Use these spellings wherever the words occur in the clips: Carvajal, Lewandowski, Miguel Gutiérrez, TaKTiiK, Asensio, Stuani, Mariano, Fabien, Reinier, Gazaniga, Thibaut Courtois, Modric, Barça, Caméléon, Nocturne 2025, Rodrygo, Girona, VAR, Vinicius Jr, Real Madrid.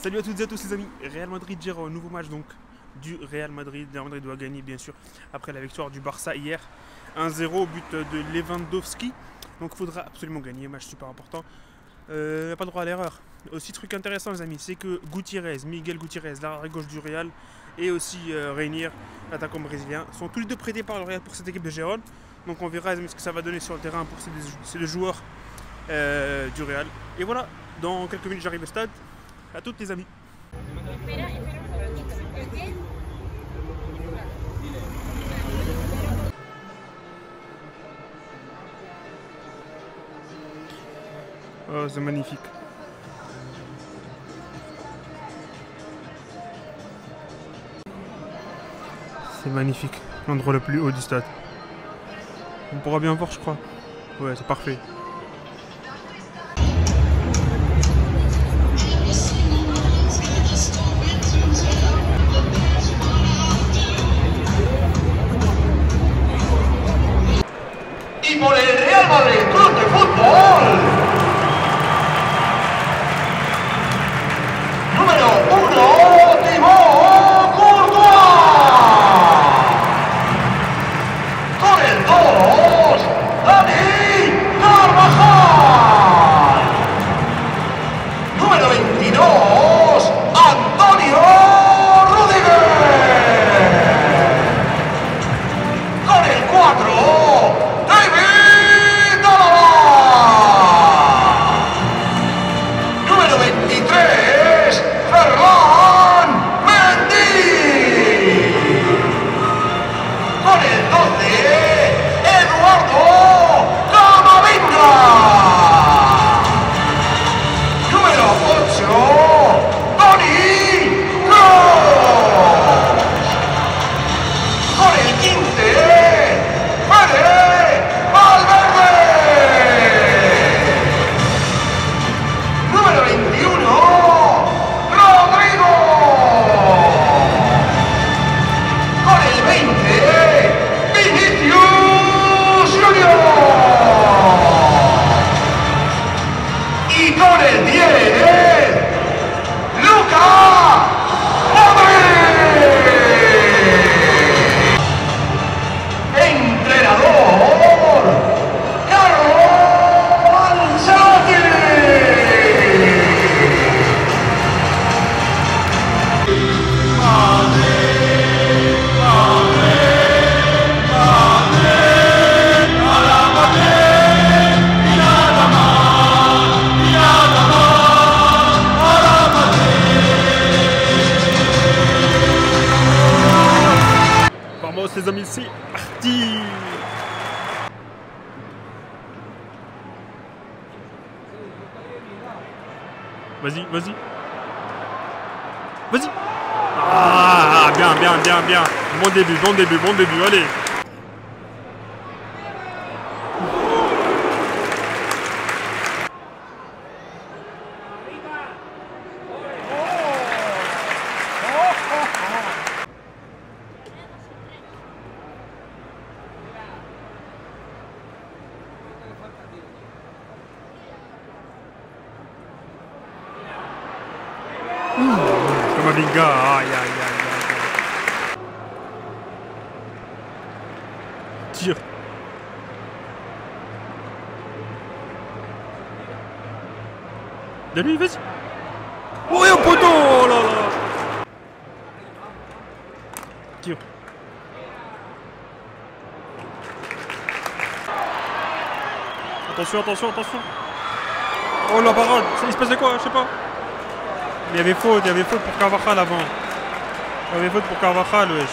Salut à toutes et à tous les amis, Real Madrid gère un nouveau match donc du Real Madrid. Real Madrid doit gagner bien sûr après la victoire du Barça hier 1-0, but de Lewandowski. Donc il faudra absolument gagner, match super important. Pas droit à l'erreur. Aussi truc intéressant les amis, c'est que Gutiérrez, Miguel Gutiérrez, l'arrière gauche du Real, et aussi Reinier, l'attaquant brésilien, sont tous les deux prêtés par le Real pour cette équipe de Girona. Donc on verra les amis, ce que ça va donner sur le terrain pour ces deux joueurs du Real. Et voilà, dans quelques minutes j'arrive au stade. À toutes les amis. Oh, c'est magnifique. C'est magnifique. L'endroit le plus haut du stade. On pourra bien voir, je crois. Ouais, c'est parfait. Les amis, c'est parti. Vas-y, vas-y. Vas-y. Ah, bien, bien, bien, bien. Bon début, bon début, bon début, allez. Gars, aïe aïe aïe aïe. Tire. De lui, vas-y. Oh, et au poteau, oh là là. Tire. Attention, attention, attention. Oh la parole, il se passe de quoi, je sais pas. Il y avait faute pour Carvajal avant. Il y avait faute pour Carvajal, wesh.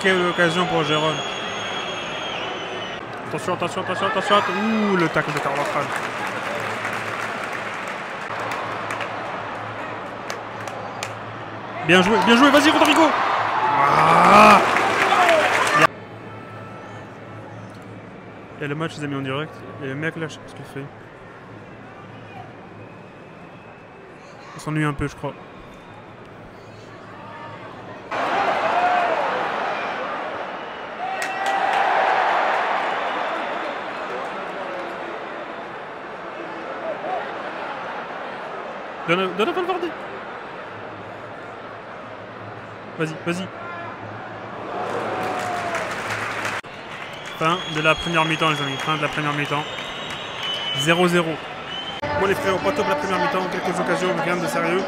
Quelle occasion pour Gérone. Attention, attention, attention, attention. Ouh, le tacle de Carvajal. Bien joué, vas-y Rodrygo. Ah, et le match, les amis, en direct. Et le mec là, je sais pas ce qu'il fait. On s'ennuie un peu, je crois. Donovan Vardy. Vas-y, vas-y. Fin de la première mi-temps, les amis. Fin de la première mi-temps. 0-0. Bon, les frères, pas top la première mi-temps. Quelques occasions, rien de sérieux.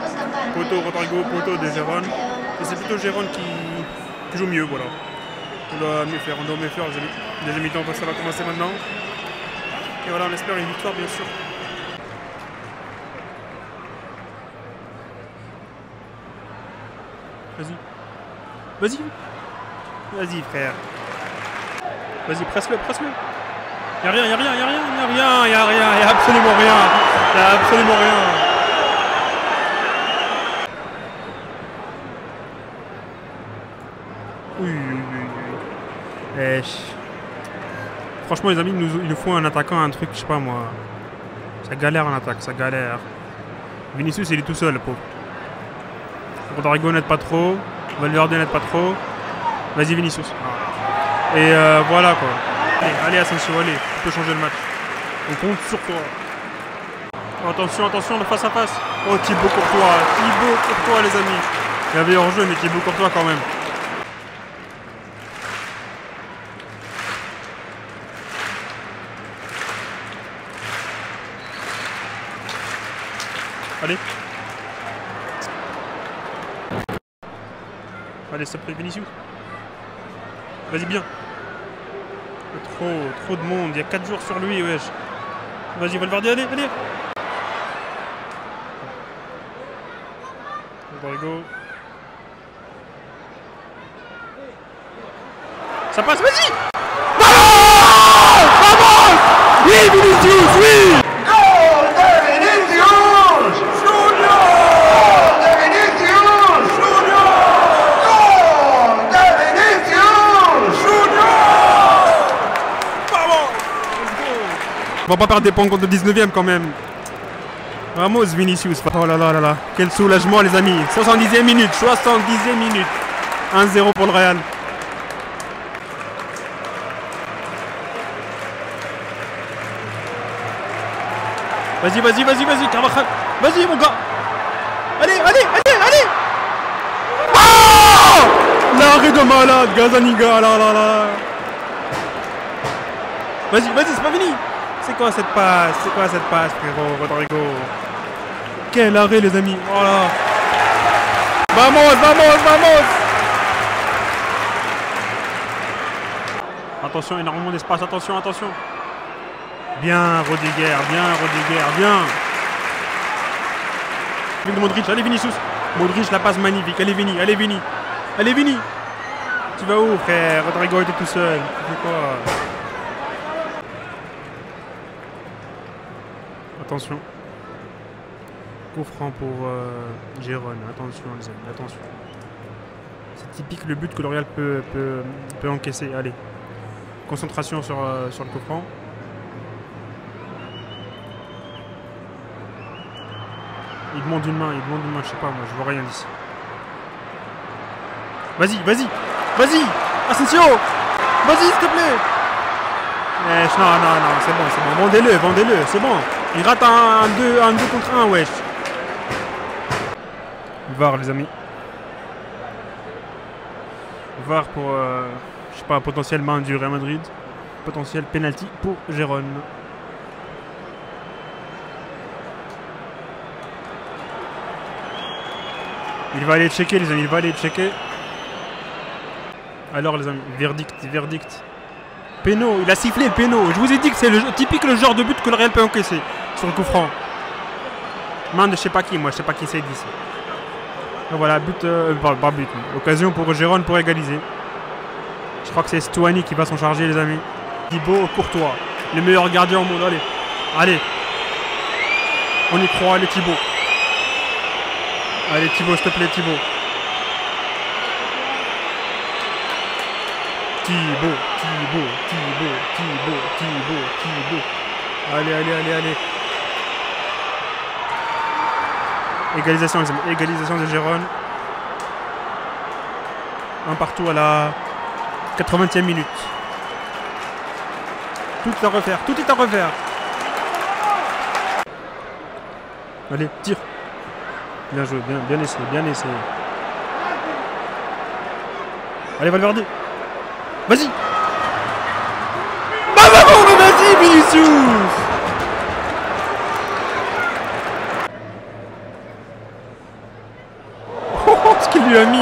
Poteau, Rodrygo, poteau de Girona. Et c'est plutôt Girona qui joue mieux, voilà. On doit mieux faire, on doit mieux faire, les amis. Deuxième mi-temps, ça va commencer maintenant. Et voilà, on espère une victoire, bien sûr. Vas-y. Vas-y. Vas-y, frère. Vas-y, presse-le, presse-le. Y'a rien, y'a rien, y'a rien, y'a rien, y'a rien, y'a absolument rien. Y'a absolument rien. Oui, oui, oui. Franchement, les amis, il nous faut un attaquant, un truc, je sais pas moi. Ça galère en attaque, ça galère. Vinicius, il est tout seul, le pauvre. Rodrygo n'aide pas trop. Valverde n'aide pas trop. Vas-y, Vinicius. Et voilà quoi. Allez, Asensio, allez. Tu peux changer le match. On compte sur toi. Attention, attention, le face à face. Oh, Thibaut Courtois. Thibaut Courtois, les amis. Il y avait hors-jeu, mais Thibaut Courtois quand même. Allez. Allez, ça peut être Vinicius. Vas-y, bien. Trop de monde. Il y a 4 jours sur lui, wesh. Vas-y, Valverde, allez, allez. Rodrygo. Ça passe, vas-y. Vamos, oui, Vinicius, oui. On va pas perdre des points contre le 19ème quand même. Vamos Vinicius. Oh là là là là. Quel soulagement les amis. 70e minute. 70e minute. 1-0 pour le Real. Vas-y, vas-y, vas-y, vas-y. Carvajal. Vas-y mon gars. Allez, allez, allez, allez. Oh, l'arrêt de malade. Gazaniga. Là là là. Vas-y, vas-y, c'est pas fini. C'est quoi cette passe? C'est quoi cette passe, frérot? Rodrygo. Quel arrêt, les amis. Oh là. Vamos, vamos, vamos. Attention, énormément d'espace. Attention, attention. Bien, Rodrygo. Bien, Rodrygo. Bien. Modric. Allez, Vinicius. Modric, la passe magnifique. Allez, Vini. Allez, Vini. Allez, Vini. Tu vas où, frère? Rodrygo était tout seul. Tu fais quoi? Attention. Coup franc pour Girona. Attention les amis, attention. C'est typique le but que le Real peut encaisser. Allez. Concentration sur le coup franc. Il demande une main, il demande une main, je sais pas moi, je vois rien d'ici. Vas-y, vas-y, vas-y, Asensio. Vas-y s'il te plaît. Non, non, non, c'est bon, c'est bon. Vendez-le, vendez-le, c'est bon. Il rate un 2 contre 1, wesh. VAR, les amis. VAR pour, je sais pas, potentiel main du Real Madrid. Potentiel penalty pour Girona. Il va aller checker, les amis, il va aller checker. Alors, les amis, verdict, verdict. Péno, il a sifflé le péno. Je vous ai dit que c'est typique le genre de but que le Real peut encaisser sur le coup franc. Main de je sais pas qui, moi je sais pas qui c'est d'ici. Voilà, but, pas but. Occasion pour Girona pour égaliser. Je crois que c'est Stuani qui va s'en charger les amis. Thibaut Courtois, le meilleur gardien au monde. Allez, allez. On y croit, allez Thibaut. Allez Thibaut, s'il te plaît Thibaut. Thibaut, Thibaut, Thibaut, Thibaut, Thibaut, Thibaut. Allez, allez, allez, allez. Égalisation, les amis. Égalisation de Girona. Un partout à la 80e minute. Tout est à refaire, tout est à refaire. Allez, tire. Bien joué, bien essayé, bien essayé. Allez, Valverde. Vas-y. Vas-y, Vinicius. Oh, ce qu'il lui a mis.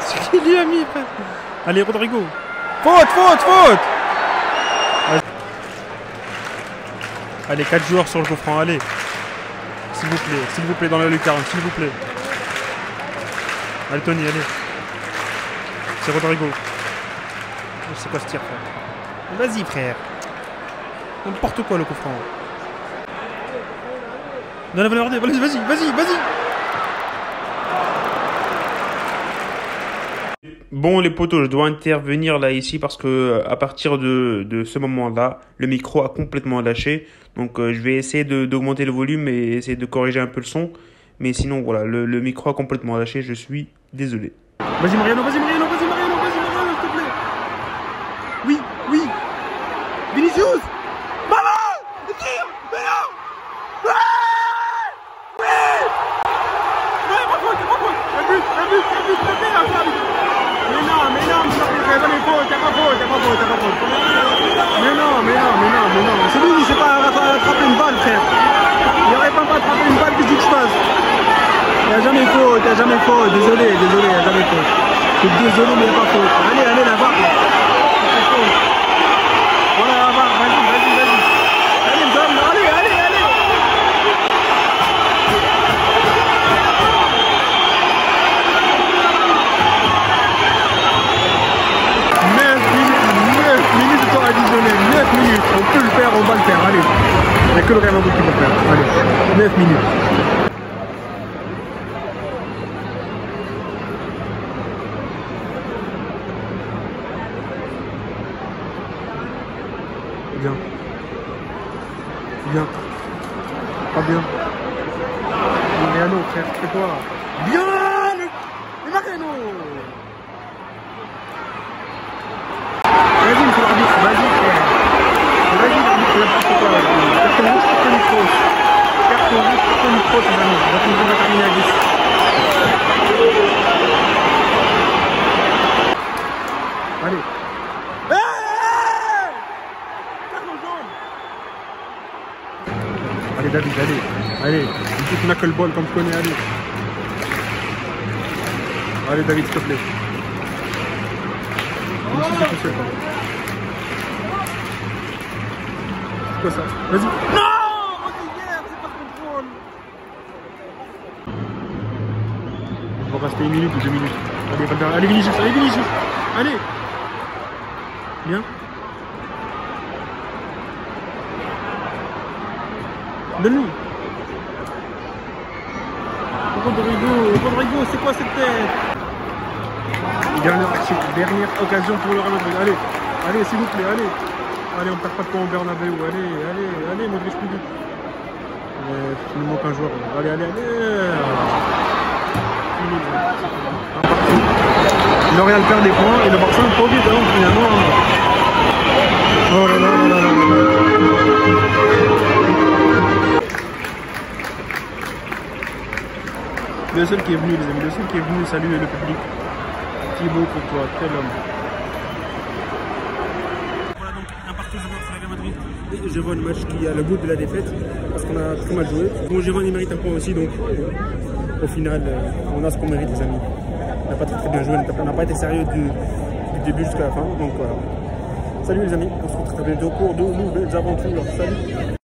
Ce qu'il lui a mis. Allez, Rodrygo. Faute, faute, faute. Allez, 4 joueurs sur le coup franc, allez. S'il vous plaît, dans la lucarne, s'il vous plaît. Allez, Tony, allez. C'est Rodrygo. Je sais pas ce tir, frère. Vas-y, frère. N'importe quoi, le coup franc. Non, la Valverde, vas-y, vas-y, vas-y, vas-y. Bon, les potos, je dois intervenir là, ici, parce que à partir de ce moment-là, le micro a complètement lâché. Donc, je vais essayer d'augmenter le volume et essayer de corriger un peu le son. Mais sinon, voilà, le micro a complètement lâché. Je suis désolé. Vas-y, Mariano, vas-y, Mariano, vas-y, Mariano, vas-y, Mariano, s'il te plaît. Oui, oui. Vinicius. Désolé, il n'y a jamais faute. Je suis désolé, mais il n'y a pas faute. Allez, allez, la VAR. Voilà, la VAR, vas-y, vas-y, vas-y. Allez, donne, allez, allez, allez. Neuf minutes de temps additionnel, 9 minutes. On peut le faire, on va le faire, allez. Il n'y a que le Real Madrid qui peut le faire. Allez, 9 minutes. Bien. Pas bien. Mariano, frère, c'est quoi? Bien le Mariano. Vas-y, monsieur l'arbitre, vas-y, frère. Vas-y, l'arbitre, n'importe quoi. Carton rouge pour Tony Kroos. Carton rouge pour Tony Kroos, c'est vraiment. On va terminer à 10. Allez. Allez David, allez, allez, une petite knuckleball comme je connais, allez. Allez David, s'il te plaît. C'est quoi ça? Vas-y. Non, Rodrygo, c'est pas de contrôle. Il faut rester 1 minute ou 2 minutes. Allez, Valverde, allez Vinicius, allez Vinicius. Allez. Bien. Donne-lui. Rodrygo, c'est quoi cette tête? Dernière occasion pour le Real Madrid. Allez, allez, s'il vous plaît, allez. Allez, on ne perd pas de temps au Bernabeu. Allez, allez, allez, Modric plus vite. Il nous manque un joueur. Allez, allez, allez. Le Real perd des points et le Barça est pas vite, hein, finalement. Oh là là là là là. Le seul qui est venu, les amis, le seul qui est venu saluer le public, Thibaut Courtois, tel homme. Voilà donc un partout joueur sur la Real Madrid. Et je vois le match qui a le goût de la défaite, parce qu'on a très mal joué. Bon, Girona, il mérite un point aussi, donc au final, on a ce qu'on mérite, les amis. On n'a pas très bien joué, on n'a pas été sérieux du début jusqu'à la fin, donc voilà. Salut les amis, on se retrouve très bientôt pour de nouvelles aventures. Salut.